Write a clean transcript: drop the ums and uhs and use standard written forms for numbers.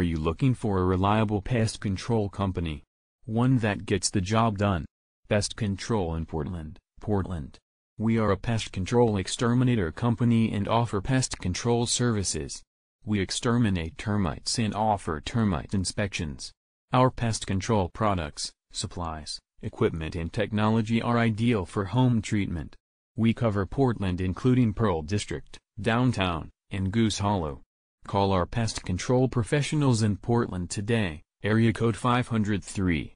Are you looking for a reliable pest control company? One that gets the job done. Pest Control in Portland, Portland. We are a pest control exterminator company and offer pest control services. We exterminate termites and offer termite inspections. Our pest control products, supplies, equipment and technology are ideal for home treatment. We cover Portland including Pearl District, Downtown, and Goose Hollow. Call our pest control professionals in Portland today, area code 503